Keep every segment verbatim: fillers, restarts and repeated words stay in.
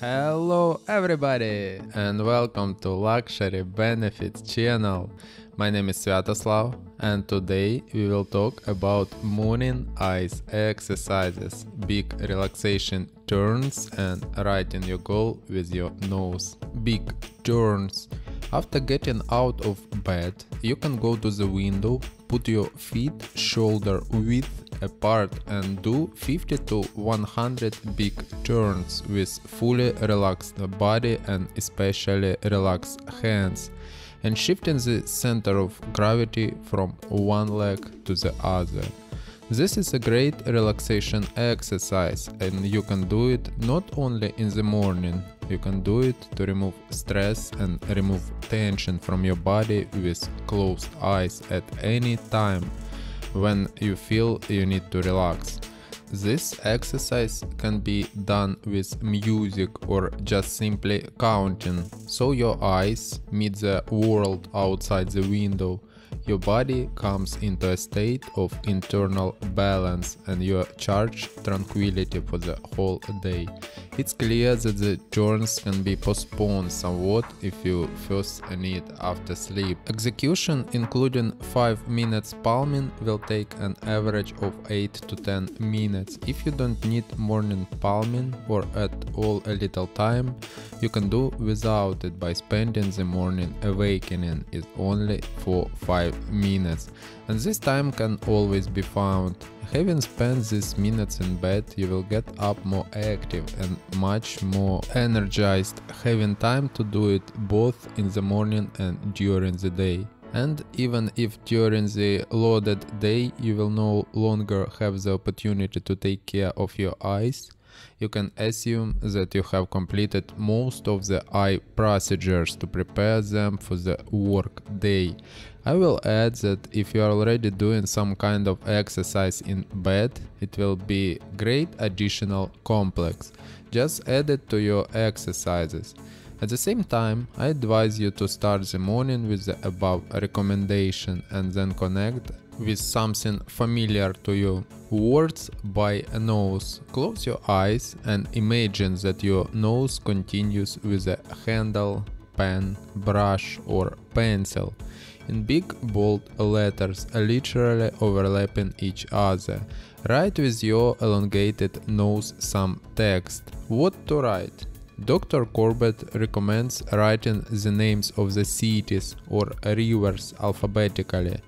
Hello everybody and welcome to Luxury Benefits channel. My name is Sviatoslav and today we will talk about morning eyes exercises, big relaxation turns and writing your goal with your nose. Big turns. After getting out of bed, you can go to the window, put your feet shoulder width apart and do fifty to one hundred big turns with fully relaxed body and especially relaxed hands, and shifting the center of gravity from one leg to the other. This is a great relaxation exercise and you can do it not only in the morning, you can do it to remove stress and remove tension from your body with closed eyes at any time when you feel you need to relax. This exercise can be done with music or just simply counting, so your eyes meet the world outside the window. Your body comes into a state of internal balance and you are charged tranquility for the whole day. It's clear that the turns can be postponed somewhat if you first need after sleep. Execution including five minutes palming will take an average of eight to ten minutes. If you don't need morning palming or at all a little time, you can do without it by spending the morning awakening is only for five minutes, and this time can always be found. Having spent these minutes in bed, you will get up more active and much more energized, having time to do it both in the morning and during the day. And even if during the loaded day you will no longer have the opportunity to take care of your eyes, you can assume that you have completed most of the eye procedures to prepare them for the work day. I will add that if you are already doing some kind of exercise in bed, it will be great additional complex. Just add it to your exercises. At the same time, I advise you to start the morning with the above recommendation and then connect with something familiar to you. Words by nose. Close your eyes and imagine that your nose continues with a handle, pen, brush or pencil in big bold letters literally overlapping each other. Write with your elongated nose some text. What to write? Doctor Corbett recommends writing the names of the cities or rivers alphabetically.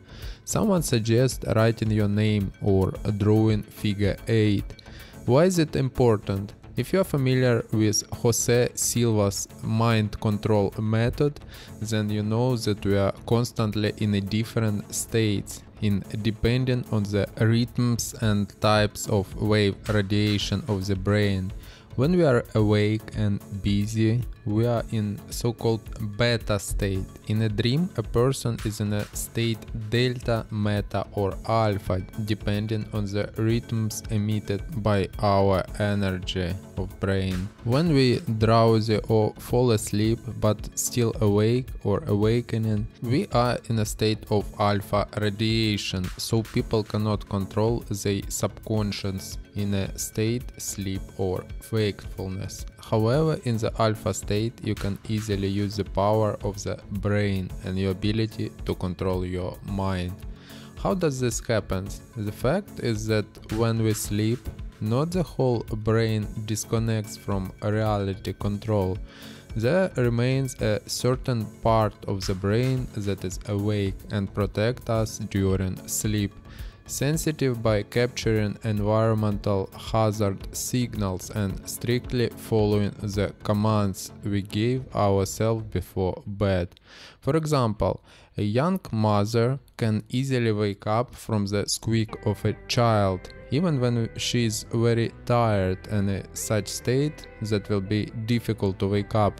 Someone suggests writing your name or drawing figure eight. Why is it important? If you are familiar with Jose Silva's mind control method, then you know that we are constantly in a different states, in depending on the rhythms and types of wave radiation of the brain. When we are awake and busy, we are in so-called beta state. In a dream, a person is in a state delta, meta or alpha, depending on the rhythms emitted by our energy of brain. When we drowsy or fall asleep but still awake or awakening, we are in a state of alpha radiation, so people cannot control their subconscious in a state sleep or wakefulness. However, in the alpha state you can easily use the power of the brain and your ability to control your mind. How does this happen? The fact is that when we sleep, not the whole brain disconnects from reality control. There remains a certain part of the brain that is awake and protects us during sleep, sensitive by capturing environmental hazard signals and strictly following the commands we gave ourselves before bed. For example, a young mother can easily wake up from the squeak of a child, even when she is very tired and in such state that will be difficult to wake up.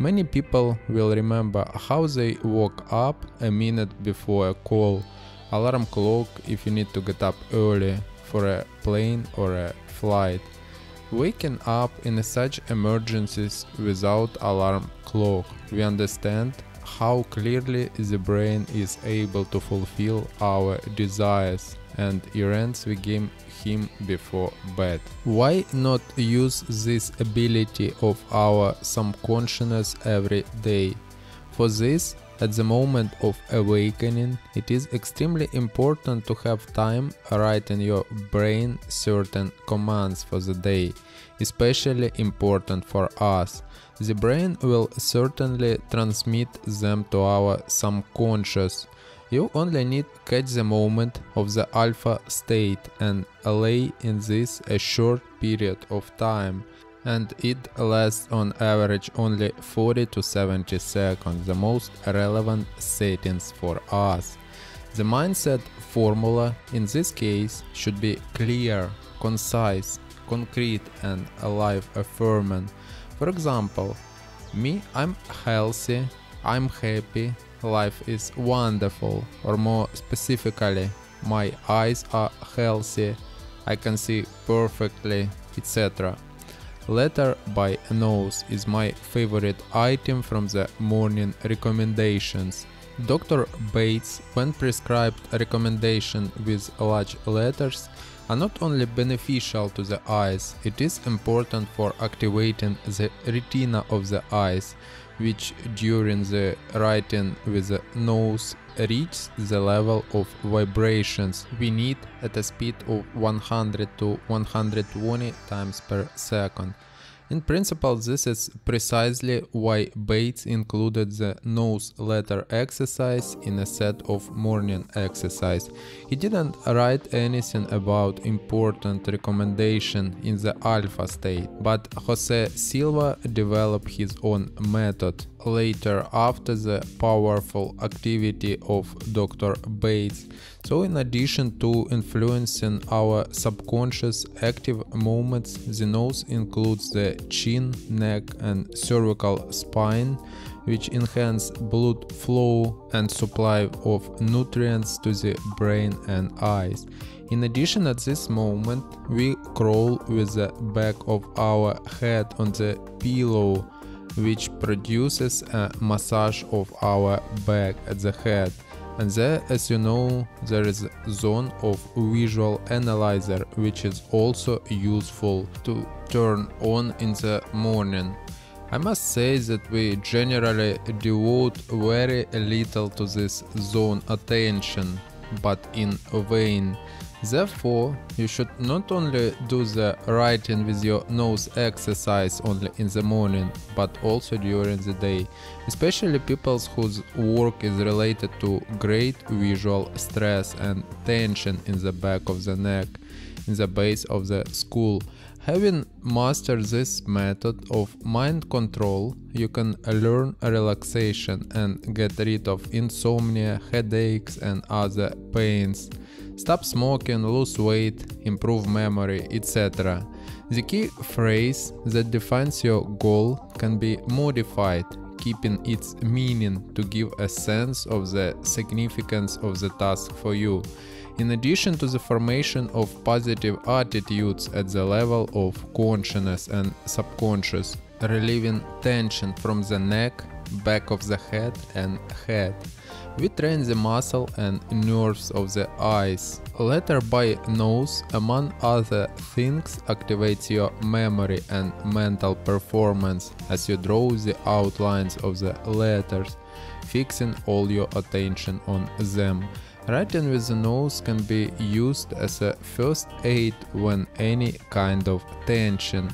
Many people will remember how they woke up a minute before a call, alarm clock if you need to get up early for a plane or a flight. Waking up in such emergencies without alarm clock, we understand how clearly the brain is able to fulfill our desires and errands we gave him before bed. Why not use this ability of our subconscious every day? For this, at the moment of awakening, it is extremely important to have time write in your brain certain commands for the day, especially important for us. The brain will certainly transmit them to our subconscious. You only need to catch the moment of the alpha state and lay in this a short period of time. And it lasts on average only forty to seventy seconds, the most relevant settings for us. The mindset formula in this case should be clear, concise, concrete and life-affirming. For example, me, I'm healthy, I'm happy, life is wonderful, or more specifically, my eyes are healthy, I can see perfectly, et cetera. Letter by nose is my favorite item from the morning recommendations. Doctor Bates, when prescribed recommendation with large letters, are not only beneficial to the eyes, it is important for activating the retina of the eyes, which during the writing with the nose reaches the level of vibrations we need at a speed of one hundred to one hundred twenty times per second. In principle, this is precisely why Bates included the nose letter exercise in a set of morning exercise. He didn't write anything about important recommendation in the alpha state, but Jose Silva developed his own method. Later, after the powerful activity of Doctor Bates. So in addition to influencing our subconscious active movements, the nose includes the chin, neck and cervical spine, which enhance blood flow and supply of nutrients to the brain and eyes. In addition, at this moment, we crawl with the back of our head on the pillow, which produces a massage of our back at the head. And there, as you know, there is a zone of visual analyzer, which is also useful to turn on in the morning. I must say that we generally devote very little to this zone attention, but in vain. Therefore, you should not only do the writing with your nose exercise only in the morning, but also during the day, especially people whose work is related to great visual stress and tension in the back of the neck, in the base of the skull. Having mastered this method of mind control, you can learn relaxation and get rid of insomnia, headaches and other pains. Stop smoking, lose weight, improve memory, et cetera. The key phrase that defines your goal can be modified, keeping its meaning to give a sense of the significance of the task for you. In addition to the formation of positive attitudes at the level of consciousness and subconscious, relieving tension from the neck, back of the head and head. We train the muscle and nerves of the eyes. Letter by nose, among other things, activates your memory and mental performance as you draw the outlines of the letters, fixing all your attention on them. Writing with the nose can be used as a first aid when any kind of tension,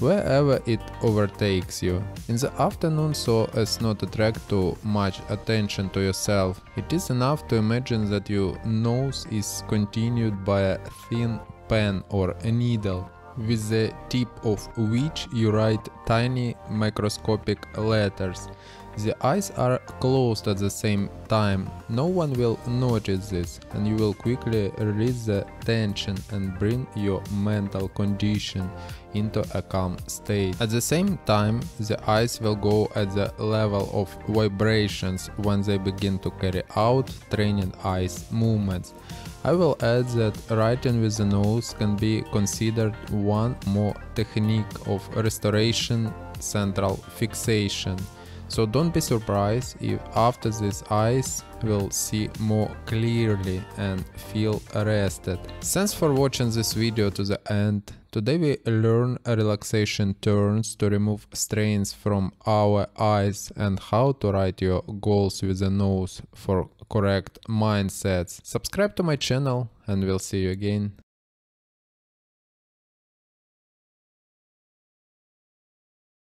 wherever it overtakes you. In the afternoon, so as not to attract too much attention to yourself, it is enough to imagine that your nose is continued by a thin pen or a needle, with the tip of which you write tiny microscopic letters. The eyes are closed at the same time, no one will notice this, and you will quickly release the tension and bring your mental condition into a calm state. At the same time, the eyes will go at the level of vibrations when they begin to carry out training eyes movements. I will add that writing with the nose can be considered one more technique of restoration central fixation. So don't be surprised if after this eyes will see more clearly and feel rested. Thanks for watching this video to the end. Today we learn relaxation turns to remove strains from our eyes and how to write your goals with the nose for correct mindsets. Subscribe to my channel and we'll see you again.